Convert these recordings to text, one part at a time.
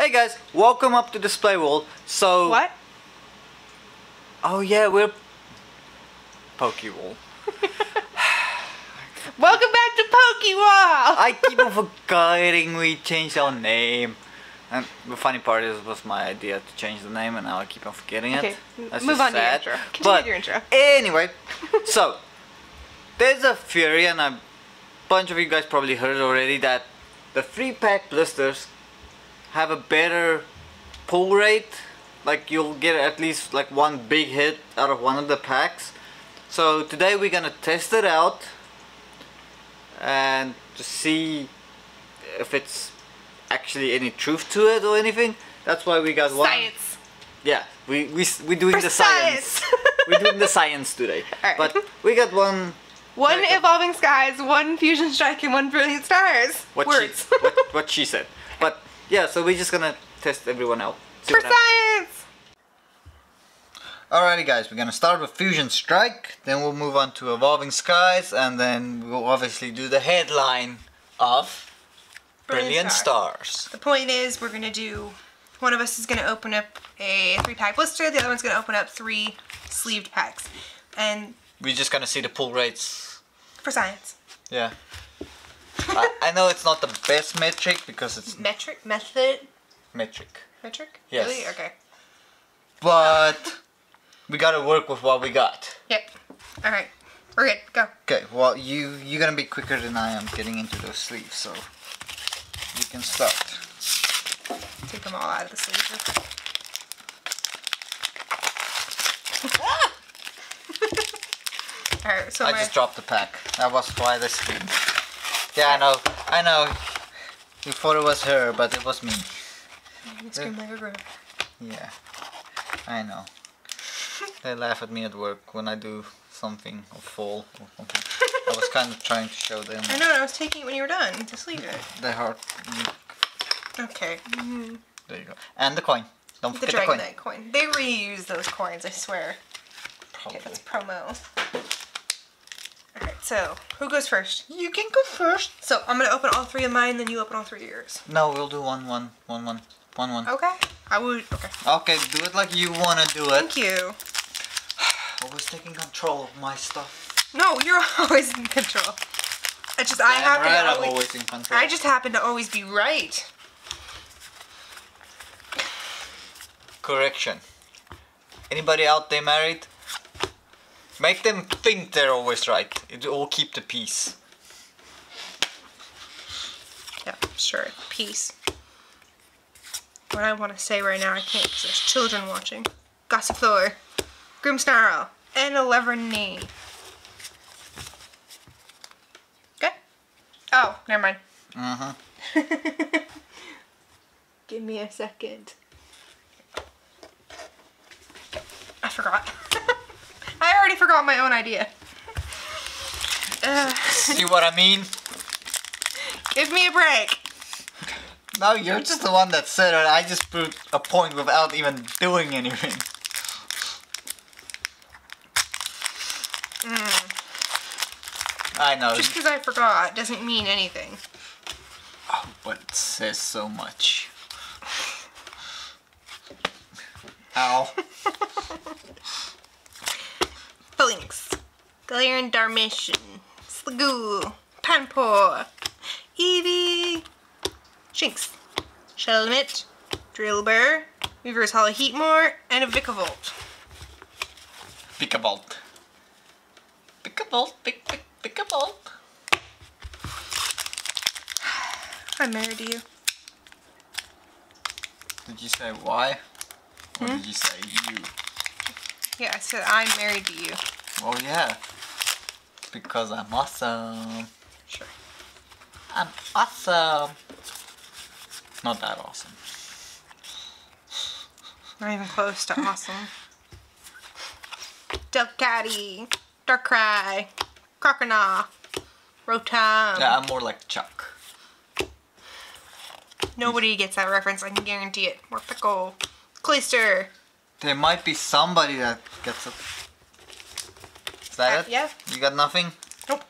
Hey guys, welcome up to display wall. So what? Oh yeah, we're Pokewall. Welcome back to Pokewall. I keep on forgetting we changed our name. And the funny part is, it was my idea to change the name, and now I keep on forgetting it. That's move on sad. To your intro. Continue but your intro. Anyway, so there's a theory, and a bunch of you guys probably heard already, that the 3-pack blisters have a better pull rate. Like, you'll get at least like one big hit out of one of the packs. So today we're gonna test it out and to see if it's actually any truth to it or anything. That's why we got one. Science. Yeah, we're doing for the science. We're doing the science today. All right. But we got one. One Evolving Skies, one Fusion Strike, and one Brilliant Stars. What she said. But yeah, so we're just gonna test everyone out. For science! Alrighty guys, we're gonna start with Fusion Strike, then we'll move on to Evolving Skies, and then we'll obviously do the headline of Brilliant Stars. The point is, we're going to do, one of us is going to open up a 3-pack blister, the other one's going to open up 3 sleeved packs. And we're just going to see the pull rates. For science. Yeah. I know it's not the best metric because it's... Metric? Method? Metric. Metric? Yes. Really? Okay. But we got to work with what we got. Yep. Alright. We're good. Go. Okay. Well, you're going to be quicker than I am getting into those sleeves, so... You can start. Take them all out of the sleeve. Ah! Alright, so I just dropped the pack. That was why they screamed. Yeah, I know. You thought it was her, but it was me. You screamed like a girl. Yeah, I know. They laugh at me at work when I do something or fall or something. I was kind of trying to show them. I know, I was taking it when you were done. Just leave it. The heart. Okay. Mm-hmm. There you go. And the coin. Don't forget the coin. The Dragon Knight coin. They reuse those coins, I swear. Probably. Okay, that's promo. Alright, so who goes first? You can go first. So I'm going to open all 3 of mine, then you open all 3 of yours. No, we'll do one. Okay. I would. Okay. Okay, do it like you want to do it. Thank you. Always taking control of my stuff. No, you're always in control. It's just I just happen to always be right. Correction. Anybody out there married? Make them think they're always right. It will keep the peace. Yeah, sure. Peace. What I want to say right now I can't because there's children watching. Gossifleur, Grimsnarl, and a Eleverny. Oh, never mind. Give me a second. I forgot. I already forgot my own idea. See what I mean? Give me a break. No, you're just the one that said it. I just proved a point without even doing anything. I know. Just because I forgot doesn't mean anything. Oh, but it says so much. Ow. Phalanx. Galarian Darmanitan. Slagool. Panpour. Eevee. Shinx. Shelmet. Drilbur. Reverse Hollow Heatmore. And a Vikavolt. Vikavolt. Vikavolt. Vikavolt. Vikavolt. I'm married to you. Did you say why? Or did you say you? Yeah, I said I'm married to you. Oh yeah. Because I'm awesome. Sure. I'm awesome. Not that awesome. Not even close to awesome. Delcatty. Darkrai. Croconaw. Rotom. Yeah, I'm more like Chuck. Nobody gets that reference, I can guarantee it. More pickle. Cloyster. There might be somebody that gets it. Is that it? Yeah. You got nothing? Nope.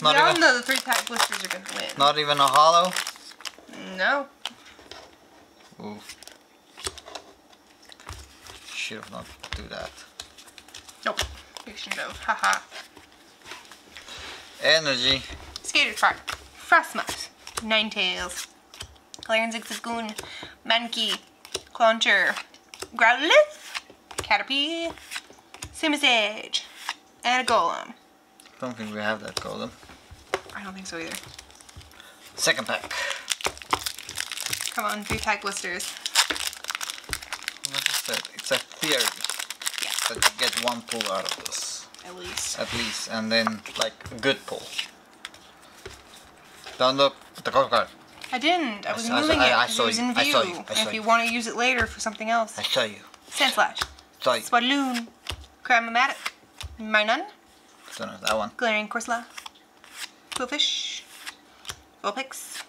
Not even, no, the 3-pack blisters are gonna win. Not even a hollow? No. Ooh. Should have not do that. Nope. You shouldn't have. Haha. Energy. Skater Trot. Frostmoth. Ninetales. Galarian Zigzagoon. Mankey. Cloyster. Growlithe. Caterpie. Simisage. And a Golem. I don't think we have that Golem. I don't think so either. Second pack. Come on, 3-pack blisters. What is that? It's a theory. Yeah. That you get one pull out of this. At least. At least, and then like a good pull. Don't look at the Coco card. I didn't. I was moving it. I saw it. I saw you. If you want to use it later for something else. I saw you. Sandslash. Saw you. Swadloon. Cram-o-matic. Minun. I don't know that one. Glaring Corsola. Quillfish. Vulpix.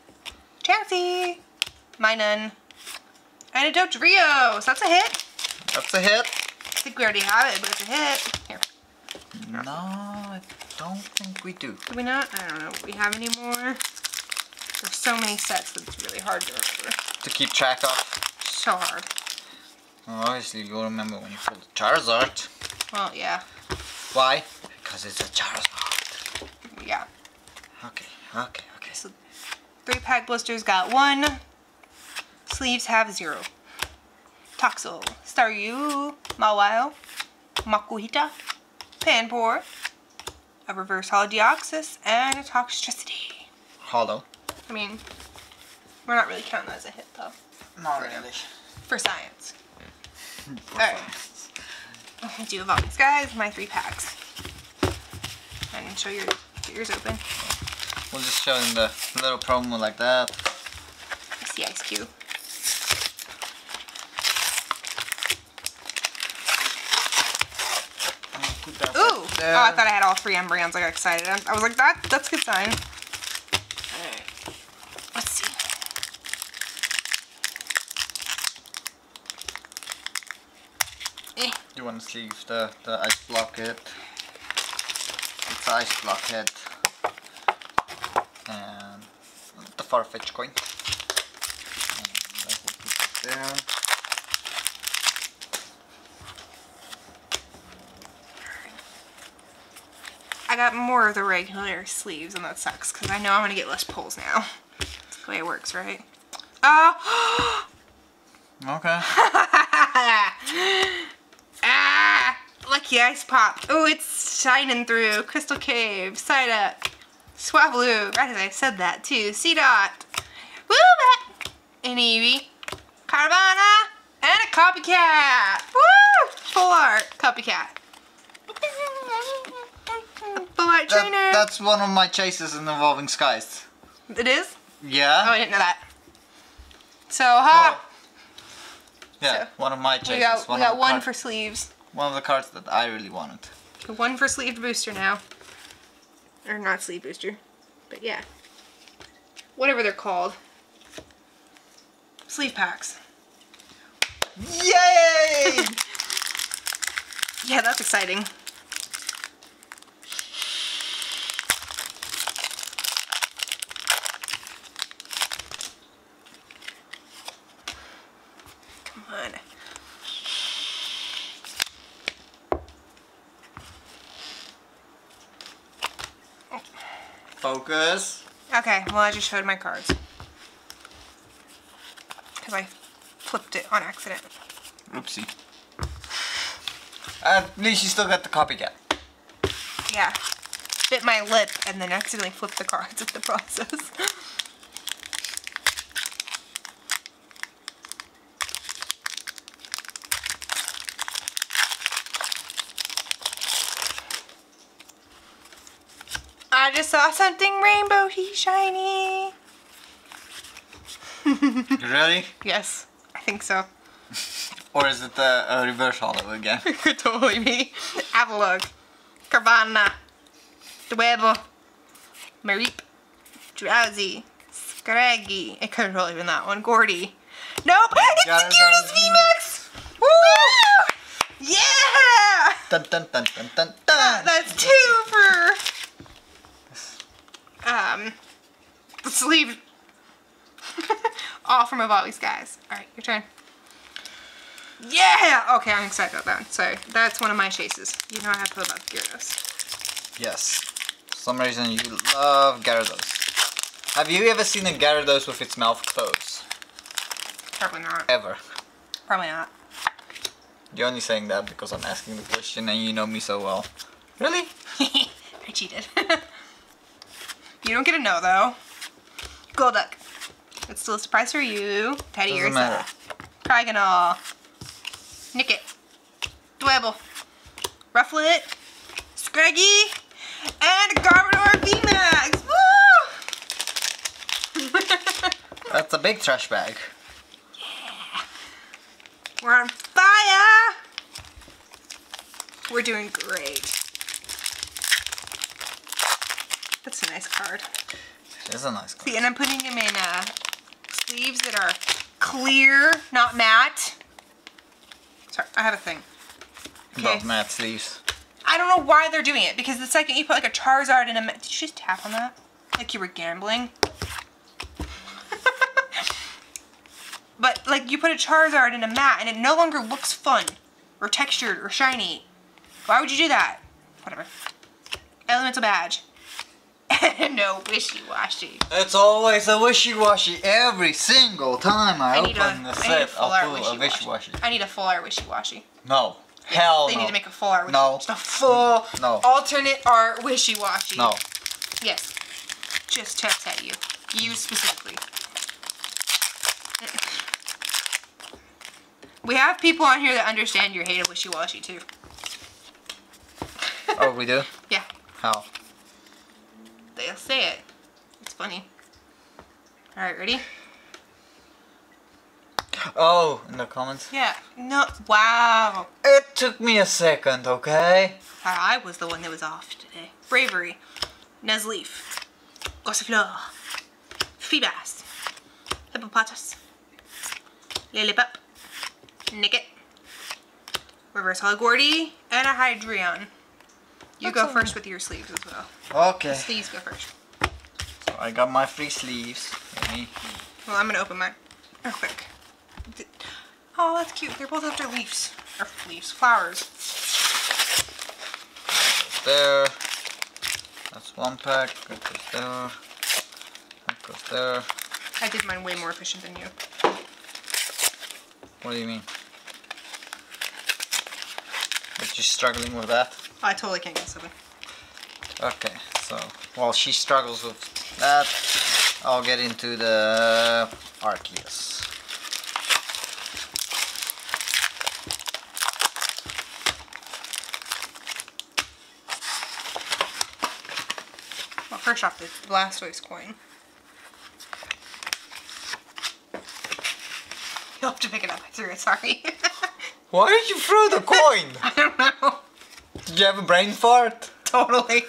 Chansey. Minun. And a Dodrio. So that's a hit. That's a hit. I think we already have it, but it's a hit. Here. No, I don't think we do. Do we not? I don't know if we have any more. There's so many sets that it's really hard to remember. To keep track of. So hard. Well, obviously you'll remember when you pull the Charizard. Well, yeah. Why? Because it's a Charizard. Yeah. Okay, okay, okay. So 3-pack blisters got 1. Sleeves have 0. Toxel, Staryu, Mawile, Makuhita, Panpour, a reverse Holodeoxys, and a Toxtricity. Hollow. I mean, we're not really counting that as a hit though. Not really. For science. Alright. I'll do Evolving Skies, my 3 packs. And show your ears open. We'll just show them the little promo like that. I see Ice Cube. Ooh! There. Oh, I thought I had all 3 Umbreons. I got excited. I was like, that's a good sign. Alright. Let's see. Eh. You want to leave the ice block hit? It's an ice block hit. And the Farfetch coin. And that will be there. I got more of the regular sleeves, and that sucks because I know I'm gonna get less pulls now. That's the way it works, right? Oh! Okay. Ah! Lucky Ice Pop. Oh, it's shining through. Crystal Cave, Psyduck, Swablu. Right as I said that, too. Seedot, Woobat, an Eevee, Carvana, and a Copycat. Woo! Full art Copycat. That's one of my chases in Evolving Skies. It is? Yeah. Oh, I didn't know that. So, ha! Oh. Yeah, so, one of my chases. We got one for sleeves. One of the cards that I really wanted. One for sleeved booster now. Or not sleeve booster. But yeah. Whatever they're called. Sleeve packs. Yay! Yeah, that's exciting. Focus. Okay, well I just showed my cards. Because I flipped it on accident. Oopsie. At least you still got the Copycat. Yeah. Bit my lip and then accidentally flipped the cards at the process. I just saw something rainbowy, shiny. Really? Yes, I think so. Or is it a reverse hollow again? It could totally be. Avalog, Carvana, Dwebble, Mareep, Drowsy, Scraggy. It could have totally been that one. Gordy. Nope! It's the cutest VMAX! Woo! Yeah! Dun dun dun dun dun dun! That's 2 for... the sleeve. all from Evolving Skies. All right, your turn. Yeah! Okay, I'm excited about that one. Sorry, that's one of my chases. You know I have to love Gyarados. Yes. For some reason you love Gyarados. Have you ever seen a Gyarados with its mouth closed? Probably not. Ever. Probably not. You're only saying that because I'm asking the question and you know me so well. Really? I cheated. You don't get a no though. Golduck. It's still a surprise for you. Teddy Ursa. Croconaw. Nickit. Dwebble. Rufflet. Scraggy. And Garbodor VMAX! Woo! That's a big trash bag. Yeah. We're on fire! We're doing great. That's a nice card. It is a nice card. See, and I'm putting them in sleeves that are clear, not matte. Sorry, I have a thing. Okay. About matte sleeves. I don't know why they're doing it, because the second you put like a Charizard in a matte... Did you just tap on that? Like you were gambling? But like you put a Charizard in a matte and it no longer looks fun, or textured, or shiny. Why would you do that? Whatever. Elemental Badge. No wishy-washy. It's always a wishy-washy every single time I open the set. I'll pull a wishy-washy. I need a full art wishy-washy. No. Yes, hell they no. They need to make a full art wishy-washy. No. Just a full alternate art wishy-washy. No. Yes. Just checks at you. You specifically. We have people on here that understand your hate of wishy-washy too. Oh, we do? Yeah. How? They'll say it. It's funny. Alright, ready? Oh, in the comments? Yeah. No. Wow. It took me a second, okay? I was the one that was off today. Bravery. Nuzleaf. Gossifleur. Feebas. Hippopotas. Lillipup. Nickit. Reverse Hologordy. And a Hydreion. You go first with your sleeves as well. Okay. The sleeves go first. So I got my free sleeves. Well, I'm gonna open mine real quick. Oh, that's cute. They're both after leaves. Or leaves, flowers. That goes there. That's one pack. That goes there. That goes there. I did mine way more efficient than you. What do you mean? But you're struggling with that? I totally can't get something. Okay, so while she struggles with that, I'll get into the Arceus. Well, first off, the Blastoise coin. You'll have to pick it up. I threw it, sorry. Why did you throw the coin? I don't know. Did you have a brain fart? Totally.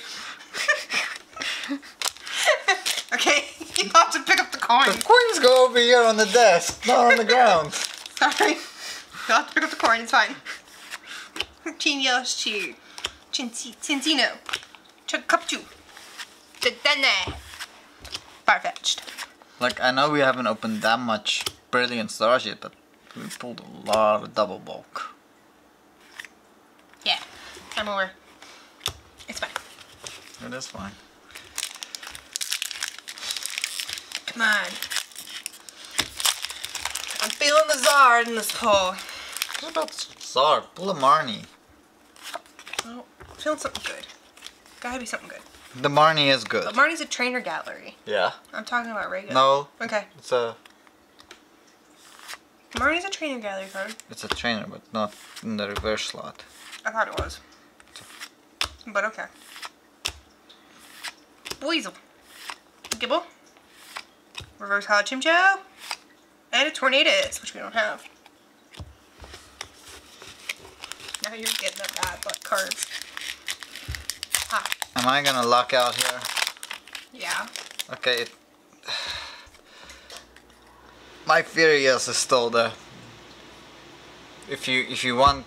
Okay, you have to pick up the coin. The coins go over here on the desk, not on the ground. Sorry. You'll have to pick up the coin, it's fine. Chinyoshi. Chinchino. Chukupchu. Dedenne. Farfetched. Like, I know we haven't opened that much Brilliant Stars yet, but we pulled a lot of double bulk. Yeah. I'm aware. It's fine. It is fine. Come on. I'm feeling the Zard in this pull. What about Zard? Pull a Marnie. Oh, I'm feeling something good. Gotta be something good. The Marnie is good. But Marnie's a trainer gallery. Yeah. I'm talking about regular. No. Okay. It's a... Marnie's a trainer gallery card. It's a trainer, but not in the reverse slot. I thought it was. But okay. Weasel. Gibble. Reverse Holo-Chimchar. And a Tornadus, which we don't have. Now you're getting a bad luck cards. Ah. Am I gonna luck out here? Yeah. Okay. My Furious is still there. If you want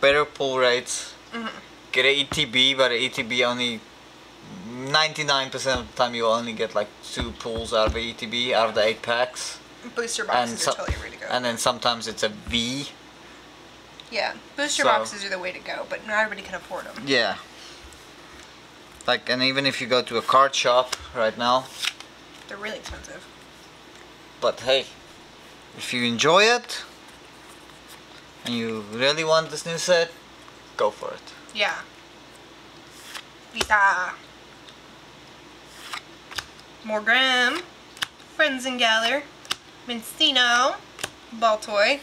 better pull rates, get an ETB, but an ETB only 99% of the time you only get like 2 pulls out of the ETB, out of the 8 packs. Booster boxes are totally ready to go. And then sometimes it's a V. Yeah, booster boxes are the way to go, but not everybody can afford them. Yeah. Like, and even if you go to a card shop right now, they're really expensive. But hey, if you enjoy it, and you really want this new set, go for it. Yeah. Yeah. Morgrem, Frenzengaler, Mincino, Baltoy,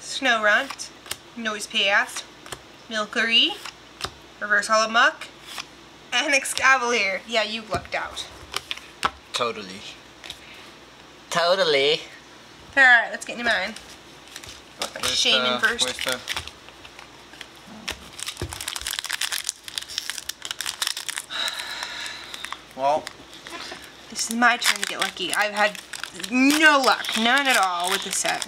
Snowrunt, Noisepass, Milkery, Reverse Holomuck, and Excavalier. Yeah, you lucked out. Totally. Totally. Alright, let's get into mine. Shaman first. Well, this is my turn to get lucky. I've had no luck, none at all with this set.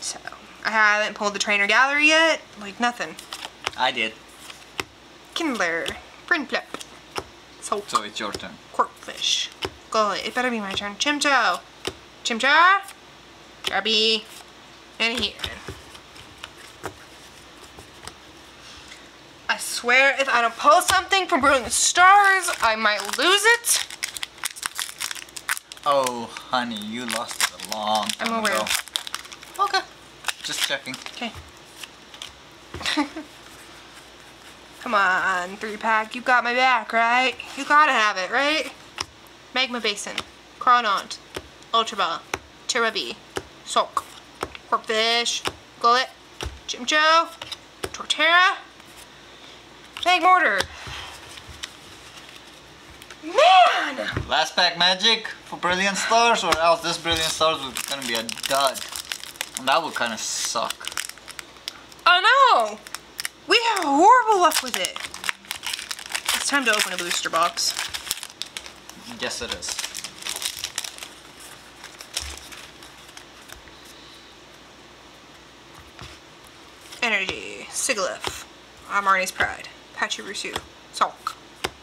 So, I haven't pulled the trainer gallery yet. Like, nothing. I did. Kindler, Printflip, Salt. So it's your turn. Corkfish, Gullet. It better be my turn. Chimchar, Chimchar, Chubby, and here. I swear, if I don't pull something from Brilliant Stars, I might lose it. Oh, honey, you lost it a long time ago. Okay. Just checking. Okay. Come on, 3-pack. You got my back, right? You gotta have it, right? Magma Basin, Cronaunt, Ultra Ball, Cherubi, Sulk, Corpfish, Gullet, Chimcho, Torterra, Magmortar. Man! Last pack magic for Brilliant Stars, or else this Brilliant Stars was gonna be a dud. And that would kind of suck. Oh no! We have horrible luck with it. It's time to open a booster box. Yes, it is. Energy, Sigilyph, Amarni's Pride, Pachyrussu, Sulk,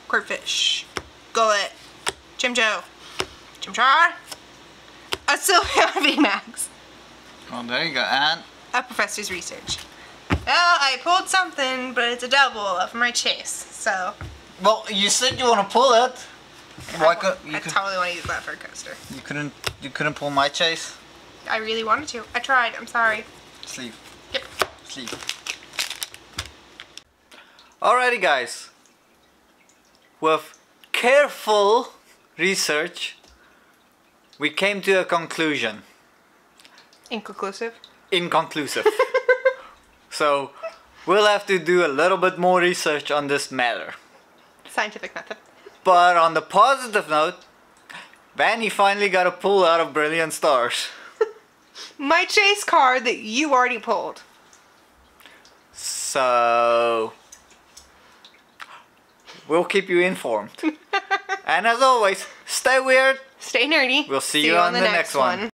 Corpfish, Gullet, Chimcho, Chimchar, a Sylveon VMAX. Oh, there you go, and a Professor's Research. Well, I pulled something, but it's a double from my chase, so. Well, you said you want to pull it. I totally want to use that for a coaster. You couldn't pull my chase? I really wanted to. I tried, I'm sorry. Sleeve. Yep. Sleeve. Alrighty, guys. With careful research, we came to a conclusion. Inconclusive? Inconclusive. So, we'll have to do a little bit more research on this matter. Scientific method. But on the positive note, Vanny finally got a pull out of Brilliant Stars. My chase card that you already pulled. So, we'll keep you informed. And as always, stay weird. Stay nerdy. We'll see you on the next one.